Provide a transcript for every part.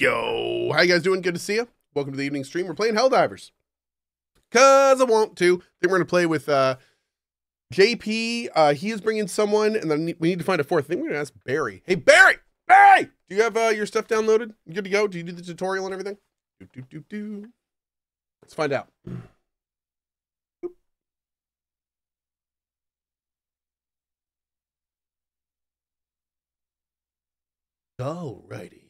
Yo, how you guys doing? Good to see you. Welcome to the evening stream. We're playing Helldivers. Cause I want to. Then we're gonna play with JP. He is bringing someone, and then we need to find a fourth. I think we're gonna ask Barry. Hey, Barry! Barry! Do you have your stuff downloaded? You good to go? Do you do the tutorial and everything? Let's find out. Alrighty.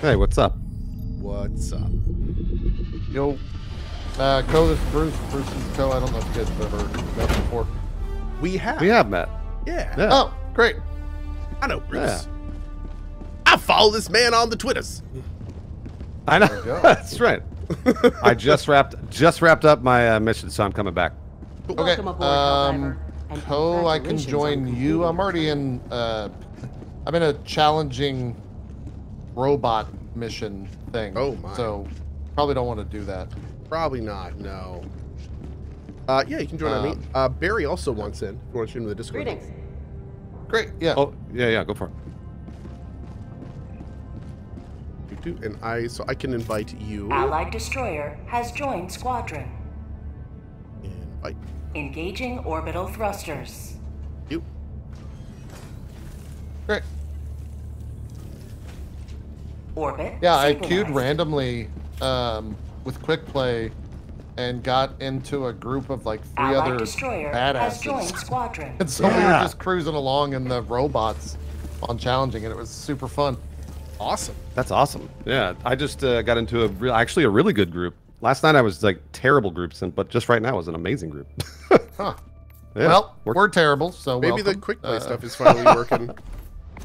Hey, what's up? What's up? Yo, Co, this is Bruce. Bruce is Co. I don't know if you guys have ever met before. We have. We have met. Yeah. Oh, great. I know Bruce. Yeah. I follow this man on the Twitters. I know. That's right. I just wrapped up my mission, so I'm coming back. Okay. Co, I can join you. I'm already in. I'm in a challenging robot mission thing. Oh my! So probably don't want to do that. Probably not. No. Yeah, you can join me. Barry also wants in. You want to shoot him in the Discord? Greetings. Great. Yeah. Oh yeah, yeah. Go for it. And so I can invite you. Allied destroyer has joined squadron. Invite. Engaging orbital thrusters. You. Great. Orbit. Yeah, synchronized. I queued randomly with quick play and got into a group of like three Allied other destroyer badasses. Has joined squadron. And so yeah. We were just cruising along in the robots on challenging, and it was super fun. Awesome. That's awesome. Yeah, I just got into actually a really good group. Last night I was like terrible groups, but just right now was an amazing group. Huh. Yeah. Well, we're terrible, so maybe welcome. The quick play stuff is finally working.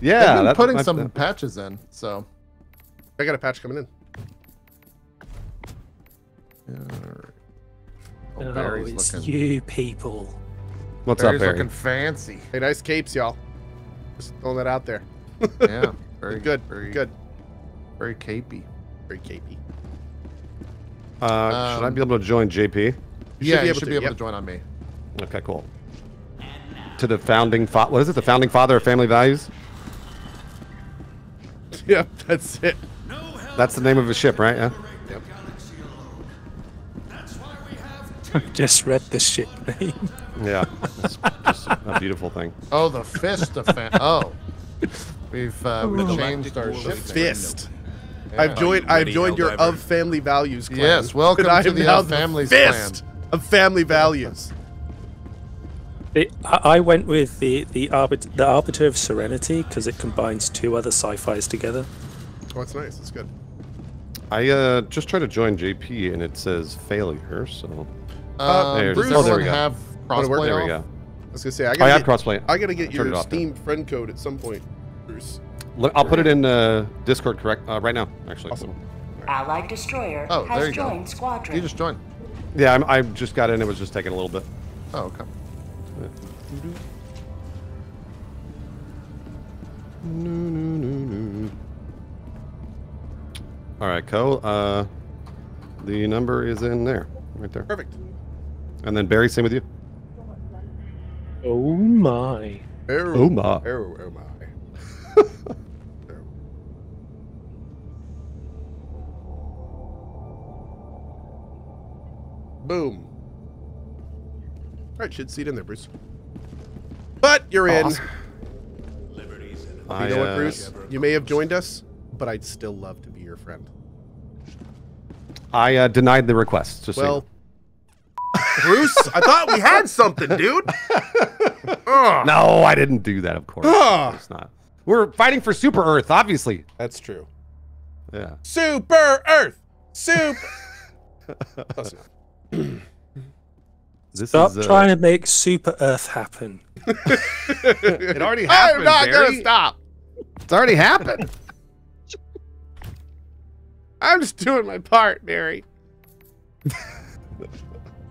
Yeah, they've been putting some patches in, so I got a patch coming in. All right. Barry's it's looking. You people. What's Barry's up, Barry? Looking fancy. Hey, nice capes, y'all. Just throwing that out there. Yeah, very good. Very good. Very capey. Very capey. Should I be able to join JP? You should be able to join on me. Okay, cool. To the founding father. What is it? The founding father of family values? Yep, that's it. That's the name of a ship, right? Yeah. Yep. I just read the ship name. Yeah, it's just a beautiful thing. Oh, the fist of oh, we've changed our ship fist. Name. Yeah. I've joined your of family values clan. Yes, welcome to the of family clan. Of family values. I went with the Arbiter of Serenity because it combines two other sci-fis together. Oh, that's nice. That's good. I just tried to join JP and it says failure. So Bruce, oh, there we go. Have crossplay. There we go. I was gonna say I have crossplay. I gotta get your Steam friend code at some point, Bruce. I'll put it in Discord right now, actually. Awesome. Allied destroyer has joined squadron. You just joined. Yeah, I just got in. It was just taking a little bit. Oh, okay. Yeah. No. All right, Co. The number is in there, right there. Perfect. And then Barry, same with you. Oh my. Oh my. Oh my. Boom. Alright, should see it in there, Bruce. But you're in. Awesome. You know what, Bruce? You may have joined us, but I'd still love to be your friend. I denied the request. Just well, so you know. Bruce, I thought we had something, dude. No, I didn't do that, of course. It's not. We're fighting for Super Earth, obviously. That's true. Yeah. Super Earth! Stop trying to make Super Earth happen. It already happened. I'm not going to stop. It's already happened. I'm just doing my part, Barry.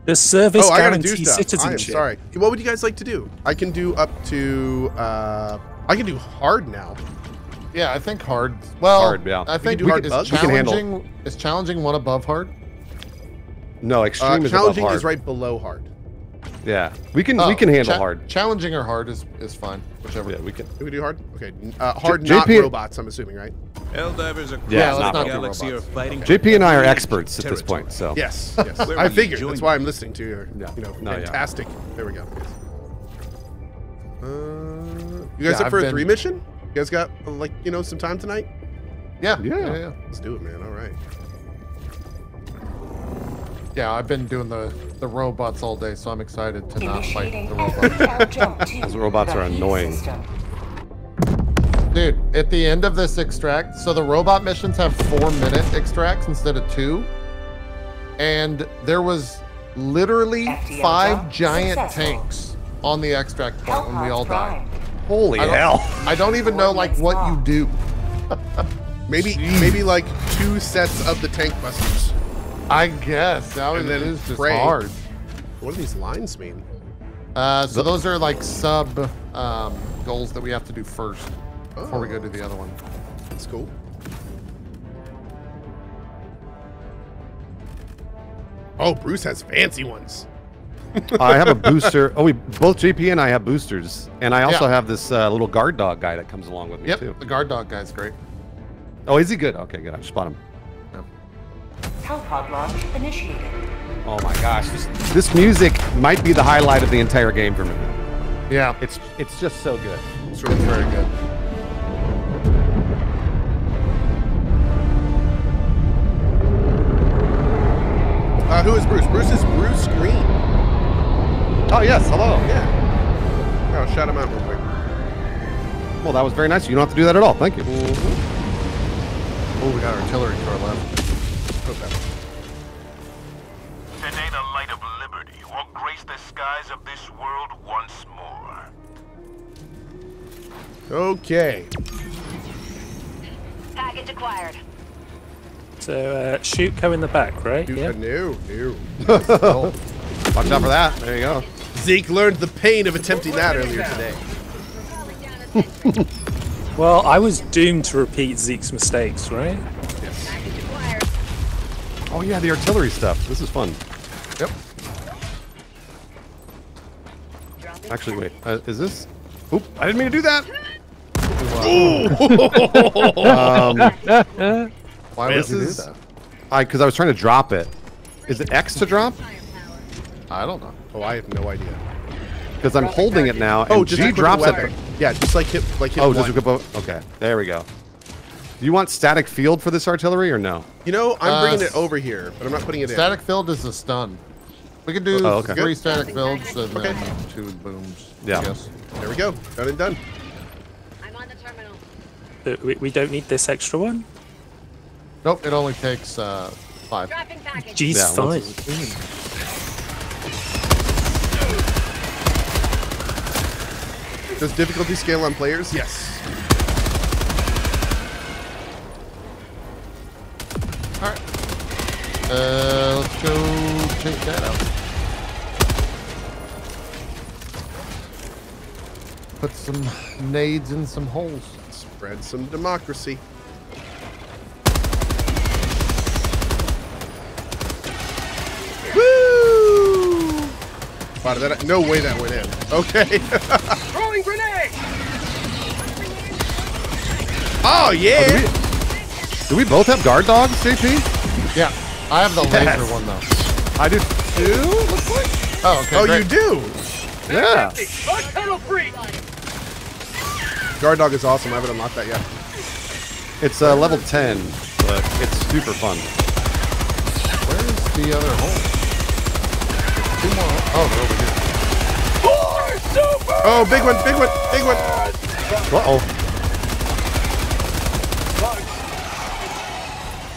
The service guarantees citizenship. I'm sorry. What would you guys like to do? I can do up to. I can do hard now. Yeah, I think hard. Well, hard, yeah. I think hard is challenging. Is challenging one above hard? No, extreme is above hard. Challenging is right below hard. Yeah, we can handle hard. Challenging or hard is fine, whichever. Yeah, we can. Can we do hard? Okay, hard not robots. I'm assuming, right? Helldivers are galaxy or fighting. Okay. JP and I are experts at this point, so yes. I figured that's why I'm listening to you. Yeah. You know, fantastic. Yeah. There we go. You guys up for a 3 mission? You guys got like some time tonight? Yeah. Let's do it, man. All right. Yeah, I've been doing the robots all day, so I'm excited to not fight the robots. Those robots are annoying. Dude, at the end of this extract, so the robot missions have 4-minute extracts instead of 2. And there was literally 5 giant tanks on the extract point when we all died. Holy hell. I don't even know like what you do. maybe like 2 sets of the tank busters. I guess that was just hard. What do these lines mean? So those are like sub goals that we have to do first before we go to the other one. That's cool. Oh, Bruce has fancy ones. I have a booster. Oh, we both JP and I have boosters, and I also have this little guard dog guy that comes along with me too. Yep, the guard dog guy's great. Oh, is he good? Okay, good. I spot him. Helpod launch initiated. Oh my gosh, this music might be the highlight of the entire game for me. Yeah, it's just so good. It's really very good. Who is Bruce? Bruce is BruceGreene. Oh yes, hello. Yeah. Oh, shout him out real quick. Well, that was very nice. You don't have to do that at all. Thank you. Mm-hmm. Oh, we got artillery to our left. Okay. Today the light of liberty will grace the skies of this world once more. Okay. Package acquired. So shoot go in the back, right? Yeah. No. Watch out for that. There you go. Zeke learned the pain of attempting that earlier today. Well, I was doomed to repeat Zeke's mistakes, right? Oh yeah, the artillery stuff. This is fun. Yep. Actually, wait. Is this? Oop! I didn't mean to do that. Why would you do that? Because I was trying to drop it. Is it X to drop? I don't know. Oh, I have no idea. Because I'm holding it now, and G drops it. Yeah, just like hit. Oh, just okay. There we go. Do you want static field for this artillery or no? You know, I'm bringing it over here, but I'm not putting it in. Static field is a stun. We can do 3 static fields and then 2 booms. Yeah. I guess. There we go. Done and done. I'm on the terminal. We don't need this extra one? Nope, it only takes 5. Jeez, yeah, 5. Does difficulty scale on players? Yes. All right. Let's go check that out. Put some nades in some holes. Spread some democracy. Woo! Wow, that, no way that went in. Okay. Throwing grenade! Oh, yeah! Oh, do we both have guard dogs, JP? Yeah. I have the laser one, though. I do too, looks like. Oh, okay. Oh, great. You do? Yeah. Guard dog is awesome. I haven't unlocked that yet. It's level 10, but it's super fun. Where's the other hole? There's 2 more holes. Oh, they're over here. Oh, big one. Uh-oh.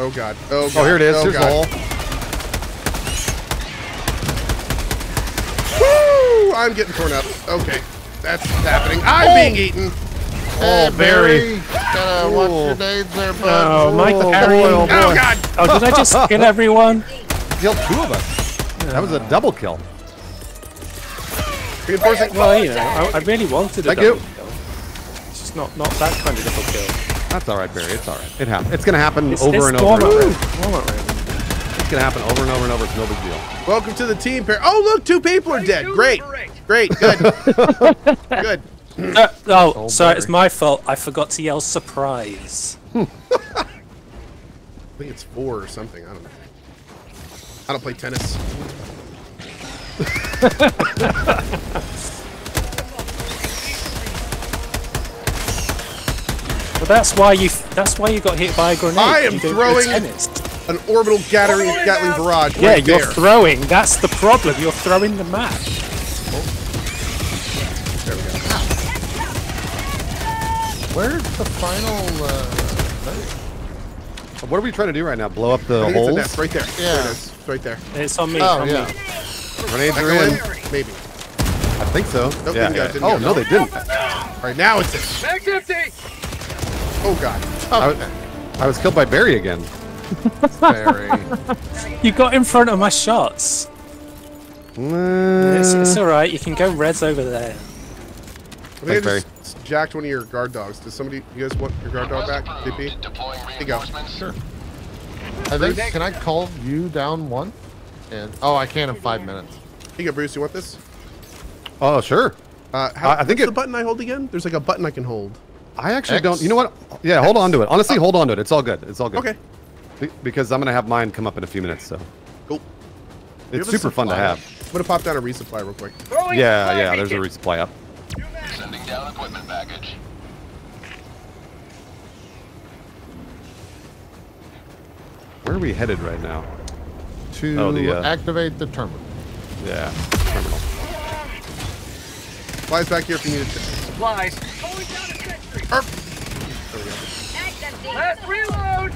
Oh god. Oh god. Oh, here it is. Here's the hole. Woo! I'm getting torn up. Okay. That's happening. I'm being eaten. Hey, oh, Barry. Gotta watch your nades there, bud. Oh, my god. Oh god. Oh, did I just kill everyone? Killed 2 of us. Yeah. That was a double kill. Reinforcing. Well, you know, I really wanted a double kill. It's just not that kind of double kill. That's all right, Barry. It's all right. It happens. It's gonna happen over and over. It's gonna happen over and over and over. It's no big deal. Welcome to the team pair. Oh, look, two people are dead. Great, great, good, good. Oh, sorry, it's my fault. I forgot to yell surprise. I think it's four or something. I don't know. I don't play tennis. Well, that's why you got hit by a grenade. I am throwing an orbital Gatling barrage. Yeah, right you're there. Throwing. That's the problem. You're throwing the map. Oh. There we go. Where's the final? What are we trying to do right now? Blow up the holes? It's right there. Yeah, there it is. It's right there. It's on me. Oh, yeah. Grenades are in. Maybe. I think so. Nope, yeah. Oh, no, they didn't. All right, now it's in. Mag's empty. Oh, God. Oh. I was killed by Barry again. Barry. You got in front of my shots. It's all right. You can go reds over there. Thanks, Barry. Jacked one of your guard dogs. Does somebody, you guys want your guard dog back? DP? Here you go. Sure. I think, can I call you down one? And oh, I can in 5 minutes. Here you go, Bruce. You want this? Oh, sure. I think it's the button I hold again. There's like a button I can hold. I actually don't. You know what? Yeah, hold on to it. Honestly, hold on to it. It's all good. It's all good. Okay. Because I'm going to have mine come up in a few minutes, so. Cool. It's super fun to have. I'm going to pop down a resupply real quick. Yeah, yeah, there's a resupply up. Sending down equipment package. Where are we headed right now? To activate the terminal. Yeah, terminal. Supplies back here if you need it. Supplies. Going down a sentry. There we go. Let's reload.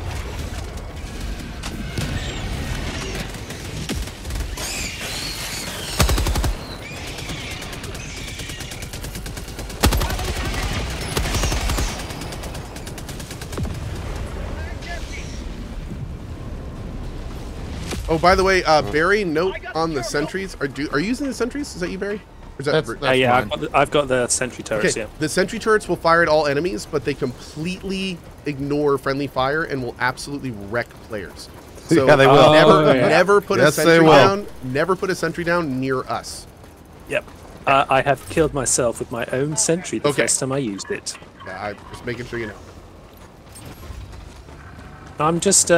Oh, by the way, Barry, note on the sentries. Are you using the sentries? Is that you, Barry? Or is that that's yeah, I've got the sentry turrets, yeah. The sentry turrets will fire at all enemies, but they completely ignore friendly fire and will absolutely wreck players. So yeah, they will. Never put a sentry down. Never put a sentry down near us. Yep. I have killed myself with my own sentry the first time I used it. Yeah, I'm just making sure you know. I'm just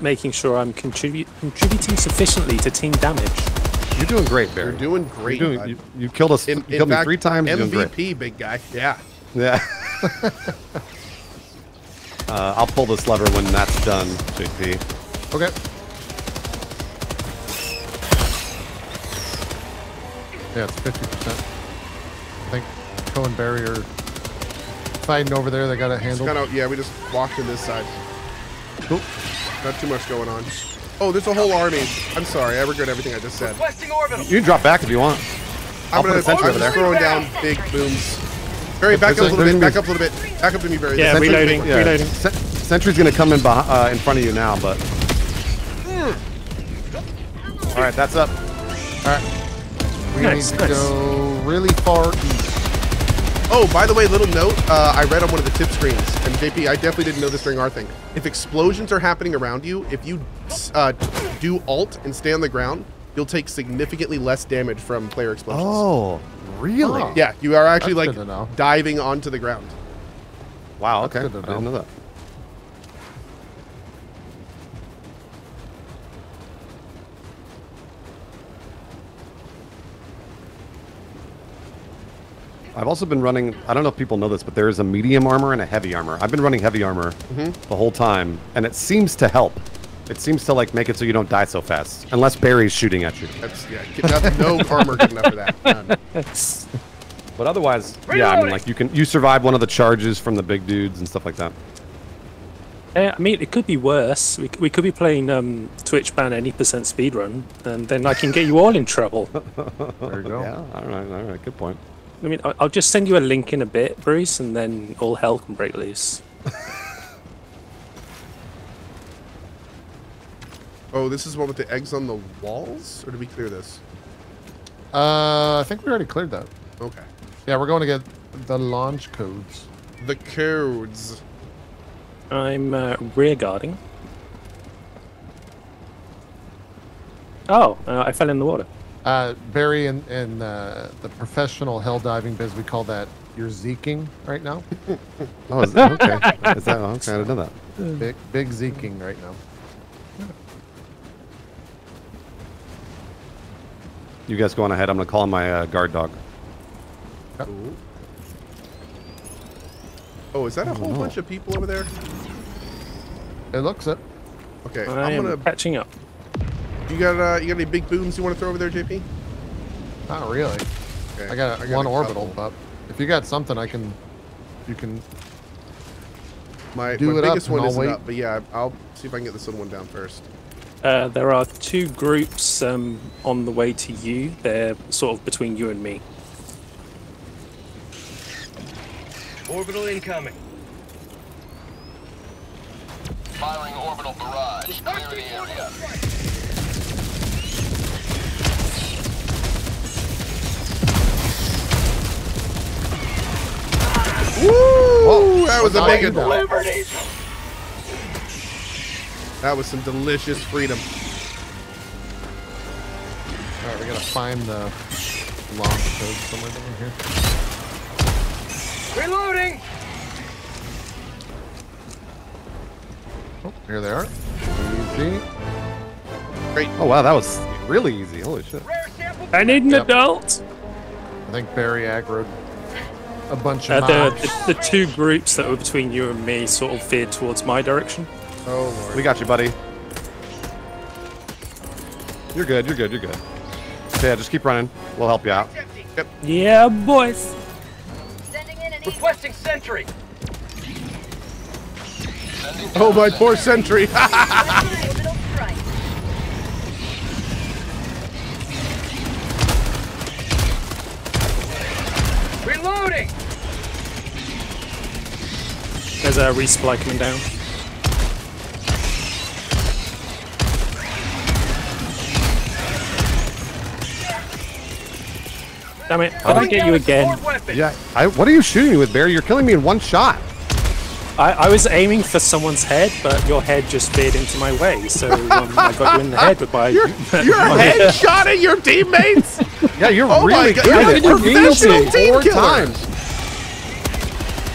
making sure I'm contributing sufficiently to team damage. You're doing great, Barry. You're doing great. You killed us. You killed me 3 times. MVP, big guy. Yeah. Yeah. I'll pull this lever when that's done, JP. Okay. Yeah, it's 50%. I think Cohen and Barry are fighting over there. They got it handled. Yeah, we just walked to this side. Cool. Not too much going on. Oh, there's a whole army. I'm sorry. I regret everything I just said. You can drop back if you want. I'm going to send you over there. Throwing down big booms. Barry, back up a little bit. Back up a little bit. Back up to me, Barry. Yeah, reloading. Yeah. Reloading. Sentry's going to come in behind, in front of you now, but... All right, that's up. All right. We need to go really far east. Oh, by the way, little note, I read on one of the tip screens, and JP, I definitely didn't know this during our thing. If explosions are happening around you, if you do alt and stay on the ground, you'll take significantly less damage from player explosions. Oh, really? Huh. Yeah, you are actually like diving onto the ground. Wow, okay. I didn't know that. I've also been running, I don't know if people know this, but there is a medium armor and a heavy armor. I've been running heavy armor the whole time, and it seems to help. It seems to like make it so you don't die so fast, unless Barry's shooting at you. That's, yeah, no armor good enough for that. None. But otherwise, yeah, I mean, like you survive one of the charges from the big dudes and stuff like that. I mean, it could be worse. We could be playing Twitch ban any % speedrun, and then I can get you all in trouble. There you go. Yeah, all right, good point. I mean, I'll just send you a link in a bit, Bruce, and then all hell can break loose. Oh, this is one with the eggs on the walls? Or did we clear this? I think we already cleared that. Okay. Yeah, we're going to get the launch codes. The codes. I'm rear guarding. Oh, I fell in the water. Barry, in the professional hell diving biz, we call that you're zeking right now. Oh, is that, okay. Is that okay? I didn't know that. Big zeking right now. You guys go on ahead. I'm gonna call my guard dog. Yep. Oh, is that a whole bunch of people over there? It looks it. Okay, I'm gonna patching up. You got any big booms you want to throw over there, JP? Not really. Okay. I got one orbital up. If you got something, you can. My biggest one isn't up, but yeah, I'll see if I can get this other one down first. There are two groups on the way to you. They're sort of between you and me. Orbital incoming. Firing orbital barrage. Clear the area. Woo! Whoa, that was a big one. That was some delicious freedom. All right, we gotta find the launch code somewhere down here. Reloading. Oh, here they are. Easy. Great. Oh wow, that was really easy. Holy shit. I need an adult. I think Barry aggroed a bunch of the two groups that were between you and me sort of veered towards my direction. Oh Lord. We got you, buddy. You're good, you're good, you're good. Yeah, just keep running. We'll help you out. Yep. Yeah, boys. Sending in an requesting sentry. Oh, my poor sentry. Reloading. There's a resupply coming down. Damn it! I don't get you again. Yeah, what are you shooting me with, Barry? You're killing me in one shot. I was aiming for someone's head, but your head just veered into my way, so I got you in the head with my. Your head shot at your teammates. Yeah, you're really good. You're a professional team killer.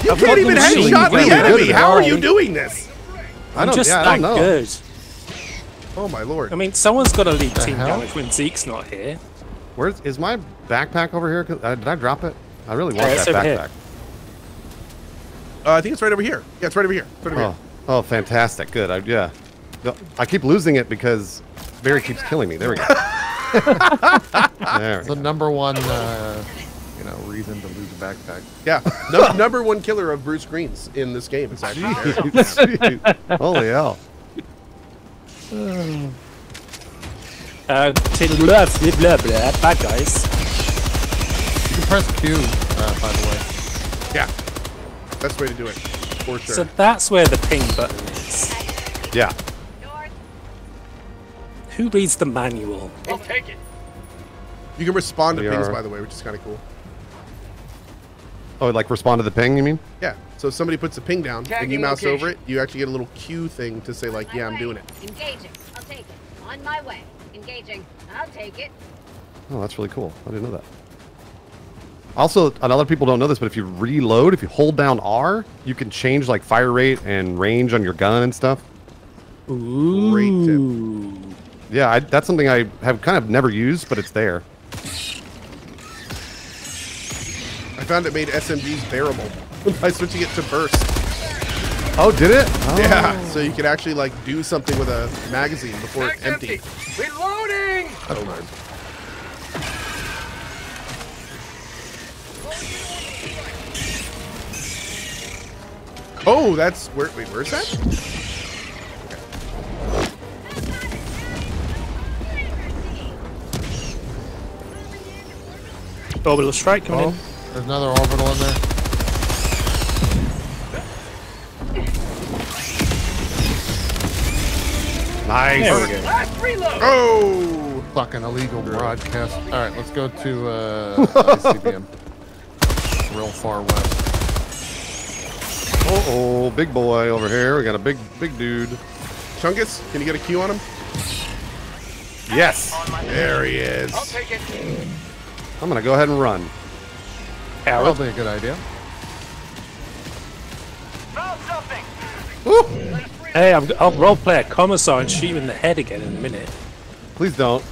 You can't even headshot the enemy. How are you doing this? I'm just not good. Oh my Lord! I mean, someone's got to lead team damage when Zeke's not here. Where's is my backpack over here? Did I drop it? I really want that backpack. I think it's right over here. Yeah, it's right over here. It's right over here. Oh, fantastic! Good. Yeah, I keep losing it because Barry keeps killing me. There we go. There we go. The number one, reason to lose a backpack. Yeah, number one killer of BruceGreene in this game. It's actually holy hell. Blah, blah, blah, guys. You can press Q, by the way. Yeah. Best way to do it. For sure. So that's where the ping button is. Yeah. Who reads the manual? I'll take it. You can respond to pings, by the way, which is kind of cool. Oh, like respond to the ping, you mean? Yeah. So if somebody puts a ping down and you mouse over it, you actually get a little Q thing to say, like, yeah, I'm doing it. Engaging. I'll take it. On my way. Engaging. I'll take it. Oh, that's really cool. I didn't know that. Also, a lot of people don't know this, but if you reload, if you hold down R, you can change like fire rate and range on your gun and stuff. Ooh. Great tip. Yeah, that's something I have kind of never used, but it's there. I found it made SMGs bearable by switching it to burst. Oh, did it? Oh. Yeah, so you can actually like do something with a magazine before it's empty. Reloading! Oh my. Oh, that's where. Wait, where's that? Okay. Orbital strike coming in. There's another orbital in there. Nice. Oh, fucking illegal broadcast. All right, let's go to ICBM. Real far west. Oh, big boy over here. We got a big dude. Chungus, can you get a Q on him? Yes. There he is. I'll take it. I'm going to go ahead and run. Probably a good idea. Woo. Hey, I'll roleplay a commissar and shoot him in the head again in a minute. Please don't.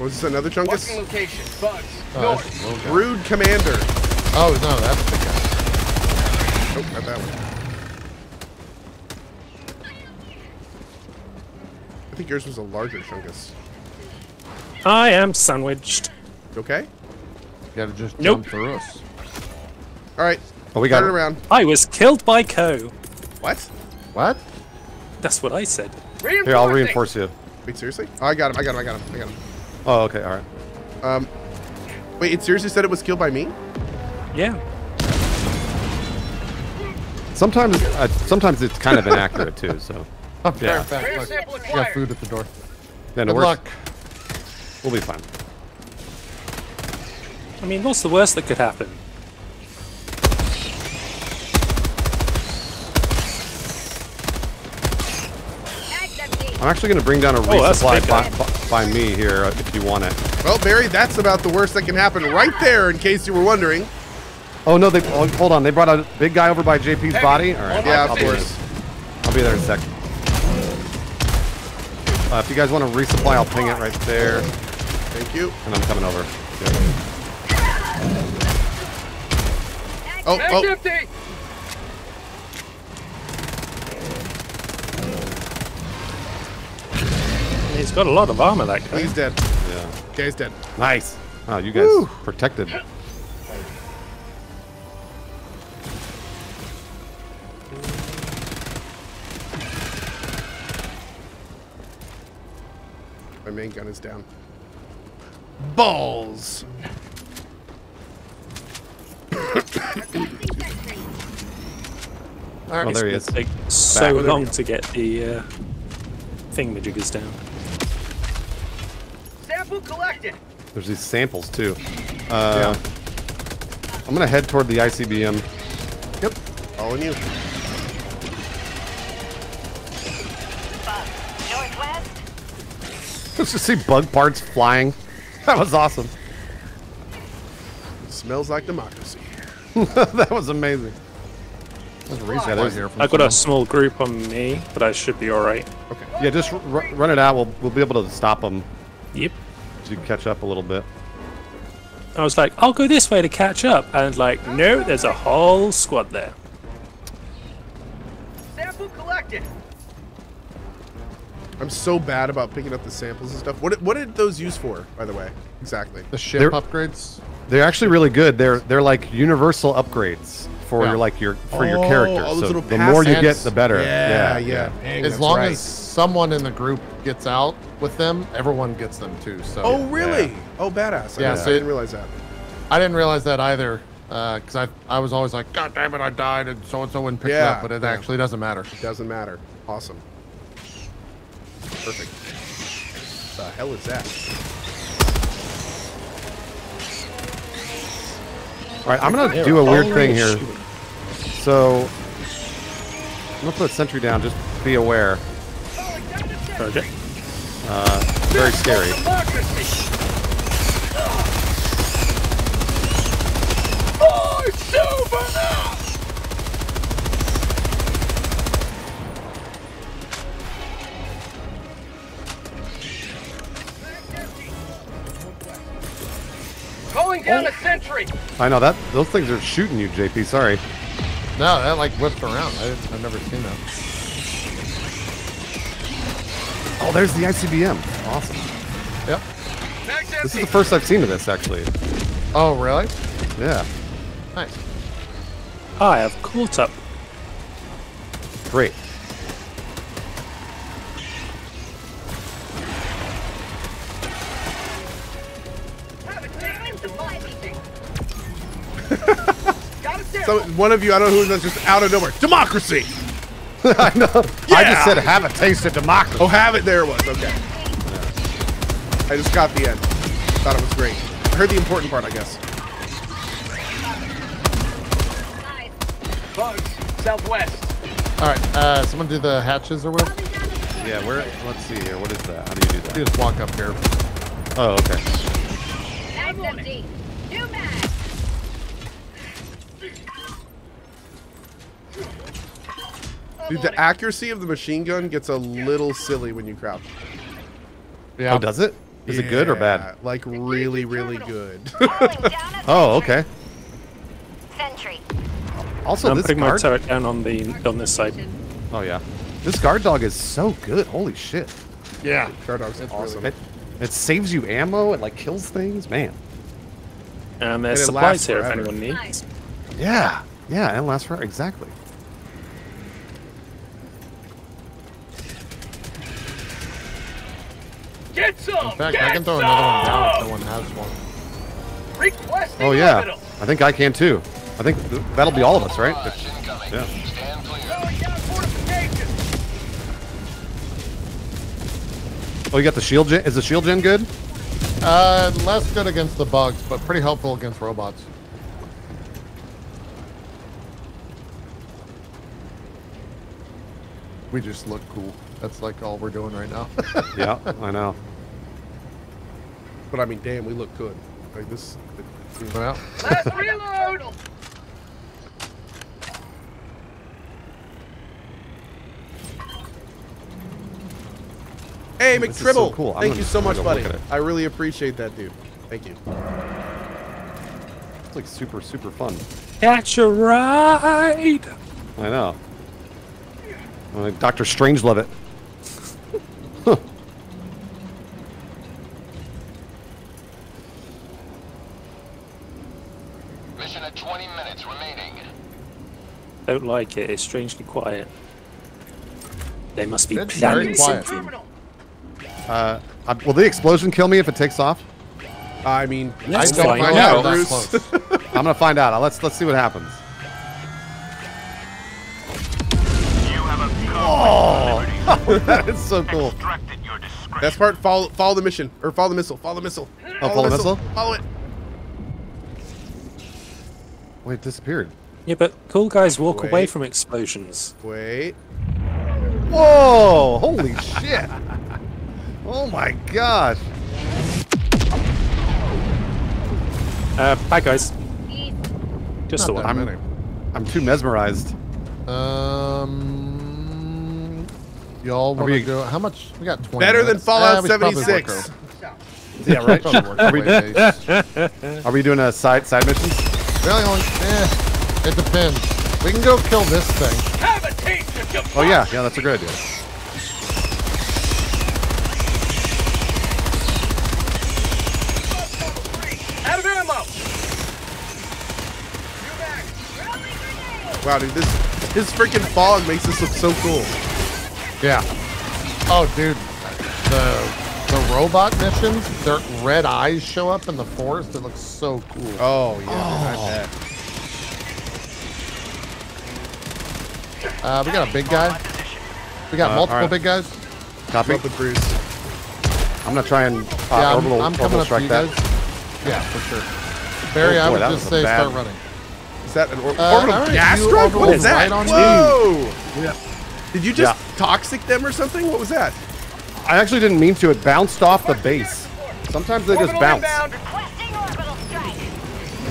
Was this another Chungus? Rude Commander. Oh, no, that's the guy. Nope, not that one. I think yours was a larger Chungus. I am sandwiched. Okay. You gotta just jump through us. Alright. Oh, we got it around. I was killed by Co. What? What? That's what I said. Here, I'll reinforce you. Wait, seriously? Oh, I got him, I got him, I got him, I got him. Oh, okay, alright. Wait, it seriously said it was killed by me? Yeah. Sometimes it's kind of inaccurate too, so. Yeah. Fact, look, we got food at the door. Yeah, no, good luck. We'll be fine. I mean, what's the worst that could happen? I'm actually going to bring down a resupply by me here if you want it. Well, Barry, that's about the worst that can happen right there, in case you were wondering. Oh, no, hold on. They brought a big guy over by JP's body? All right, yeah, of course. I'll be there in a sec. If you guys want to resupply, I'll ping it right there. Thank you. And I'm coming over. Yeah. Oh, oh. He's got a lot of armor, that guy. He's dead. Yeah. Okay, he's dead. Nice. Oh, you guys protected. My main gun is down. Balls. All right, oh, there he is. It's going to take so long to get the thingamajiggers down. Collected. There's these samples too. Yeah. I'm gonna head toward the ICBM. Yep. Following you. Northwest. Let's just see bug parts flying. That was awesome. It smells like democracy. That was amazing. I've got a small group on me, but I should be all right. Okay. Yeah, just run it out. We'll be able to stop them. Yep. You catch up a little bit. I was like, I'll go this way to catch up, and like, no, there's a whole squad there. Sample collected. I'm so bad about picking up the samples and stuff. What did those use for, by the way? Exactly. The ship upgrades. They're actually really good. They're like universal upgrades for your character. All those so the more you get, the better. Yeah. Dang, as long as someone in the group gets out with them, everyone gets them too. So. Oh really? Yeah. Oh badass. Yeah. So I didn't realize that. I didn't realize that either, because I was always like, God damn it, I died, and so and so wouldn't pick me up, but it actually doesn't matter. It doesn't matter. Awesome. Perfect. What the hell is that? All right, I'm gonna do a weird thing here. So I'm gonna put a sentry down. Just be aware. Okay. Very scary. Calling down a sentry. I know that those things are shooting you, JP. Sorry. No, that like whipped around. I've never seen that. Oh, there's the ICBM. Awesome. Yep. This is the first I've seen of this, actually. Oh, really? Yeah. Nice. I have caught up. Great. So one of you, I don't know who, was just out of nowhere. Democracy! I know. Yeah. I just said, have a taste of democracy. Oh, have it. There it was. Okay. I just got the end. Thought it was great. I heard the important part, I guess. Bugs, southwest. All right. Someone do the hatches or whatever. Yeah, where? Let's see here. What is that? How do you do that? You just walk up here. Oh, okay. Mag's empty. New mag. Dude, the accuracy of the machine gun gets a little silly when you crouch. Yeah. Oh, does it? Is it good or bad? Like really, really good. Oh, okay. Sentry. Also, I'm putting my turret down on the this side. Oh yeah, this guard dog is so good. Holy shit. Yeah, guard dog's awesome. Really it saves you ammo. It like kills things, man. And there's supplies here if anyone needs. Yeah, yeah, and lasts forever. Exactly. Get some! In fact, I can throw another one down if no one has one. Requesting orbital. I think I can too. I think that'll be all of us, right? Yeah. Stand clear. Oh, you got the shield gen? Is the shield gen good? Less good against the bugs, but pretty helpful against robots. We just look cool. That's like all we're doing right now. Yeah, I know. But I mean, damn, we look good. Like this. Well. Let's reload. Hey, McTribble. So cool. Thank you so much, buddy. I really appreciate that, dude. Thank you. It's like super, super fun. That's your ride. I know. Like Dr. Strange love it. Huh. Mission at 20 minutes remaining. Don't like it. It's strangely quiet. They must be planning something. Will the explosion kill me if it takes off? I mean, I don't find out, Bruce. I'm gonna find out. Let's see what happens. Oh, that is so cool. Best part, follow the mission, or follow the missile, follow the missile. Oh, follow the missile? Follow it. Wait, it disappeared. Yeah, but cool guys walk away from explosions. Wait. Whoa, holy shit. Oh my gosh. Bye guys. Just the I'm too mesmerized. Y'all want to go? How much? We got 20. Better than Fallout 76. Yeah, right. Are we doing a side missions? Really only, it depends. We can go kill this thing. Have a taste of your fun. Oh yeah, that's a great idea. Out of ammo. Wow, dude, this freaking fog makes this look so cool. Yeah. Oh, dude. The robot missions, their red eyes show up in the forest. It looks so cool. Oh, yeah. Oh. I bet. We got a big guy. We got multiple big guys. Copy. Up with Bruce. I'm going to try and orbital strike that. Yeah, for sure. Barry, I would just say start running. Is that an orbital gas strike? What is that? Whoa! Yeah. Did you just toxic them or something? What was that? I actually didn't mean to. It bounced off the base. Sometimes they just bounce.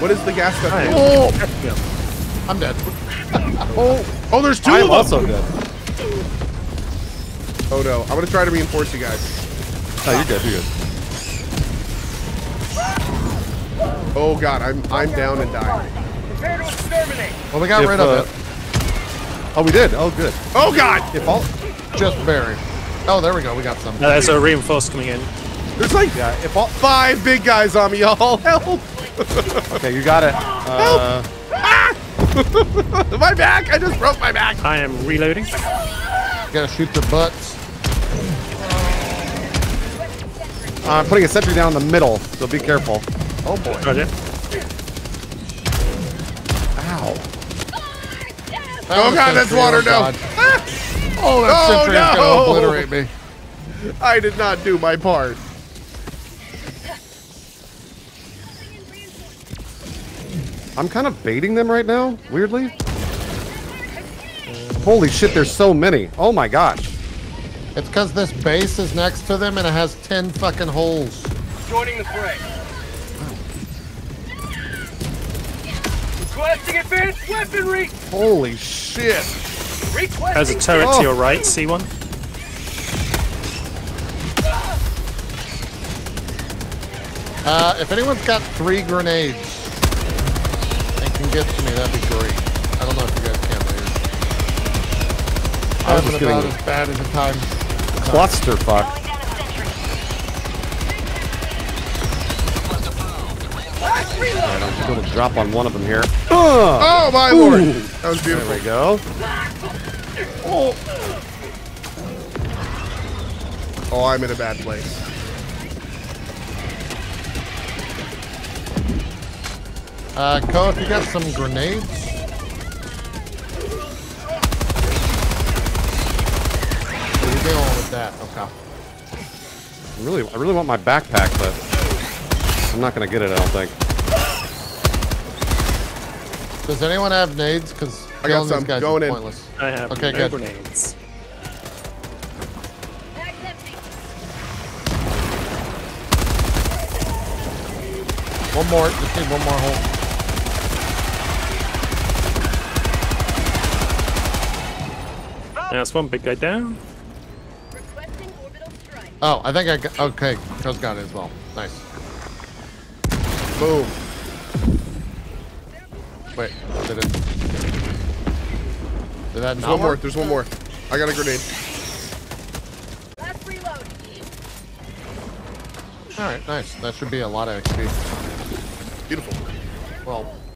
What is the gas stuff? Oh. I'm dead. Oh, there's two of them. I'm also dead. Oh no, I'm gonna try to reinforce you guys. Oh, you're good. You're good. Oh god, I'm down and dying. Well, we got rid of it. Oh, we did. Oh, good. Oh, God. Just buried. Oh, there we go. We got some. No, there's a reinforce coming in. There's like five big guys on me, y'all. Help. Okay, you got it. Help. Ah! My back. I just broke my back. I am reloading. Gotta shoot their butts. I'm putting a sentry down in the middle, so be careful. Oh, boy. Roger. Ow. Oh god, that's water, no! Ah! Oh, that sentry is gonna obliterate me. I did not do my part. I'm kind of baiting them right now, weirdly. Holy shit, there's so many. Oh my gosh. It's because this base is next to them and it has 10 fucking holes. Joining the fray. Requesting advanced weaponry! Holy shit! There's a turret to your right, C1. If anyone's got 3 grenades and can get to me, that'd be great. I don't know if you guys can, but I was about as bad as a time. Clusterfuck. Alright, I'm just gonna drop on one of them here. Oh my lord! That was beautiful. There we go. Oh. Oh, I'm in a bad place. Ko, if you got some grenades. What are you dealing with that? Okay. I really want my backpack, but I'm not gonna get it, I don't think. Does anyone have nades? Because I got some going in. Pointless. I have no grenades. One more. Just need one more hole. That's one big guy down. Requesting orbital strike. Oh, I think I got. Okay, Co's got it as well. Nice. Boom. Wait, did it? Did that not work? There's one more. I got a grenade. Last reload. All right, nice. That should be a lot of XP. Beautiful. Well,